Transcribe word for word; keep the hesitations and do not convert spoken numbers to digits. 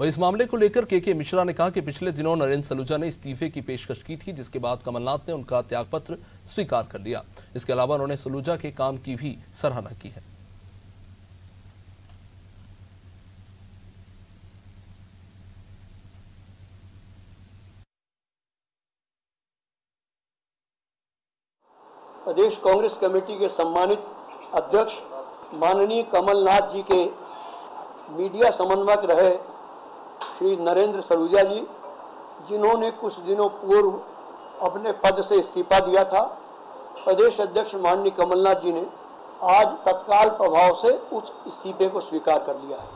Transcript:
वहीं इस मामले को लेकर के के मिश्रा ने कहा कि पिछले दिनों नरेंद्र सलूजा ने इस्तीफे की पेशकश की थी, जिसके बाद कमलनाथ ने उनका त्यागपत्र स्वीकार कर लिया। इसके अलावा उन्होंने सलूजा के काम की भी सराहना की है। प्रदेश कांग्रेस कमेटी के सम्मानित अध्यक्ष माननीय कमलनाथ जी के मीडिया समन्वयक रहे श्री नरेंद्र सलूजा जी, जिन्होंने कुछ दिनों पूर्व अपने पद से इस्तीफा दिया था, प्रदेश अध्यक्ष माननीय कमलनाथ जी ने आज तत्काल प्रभाव से उस इस्तीफे को स्वीकार कर लिया है।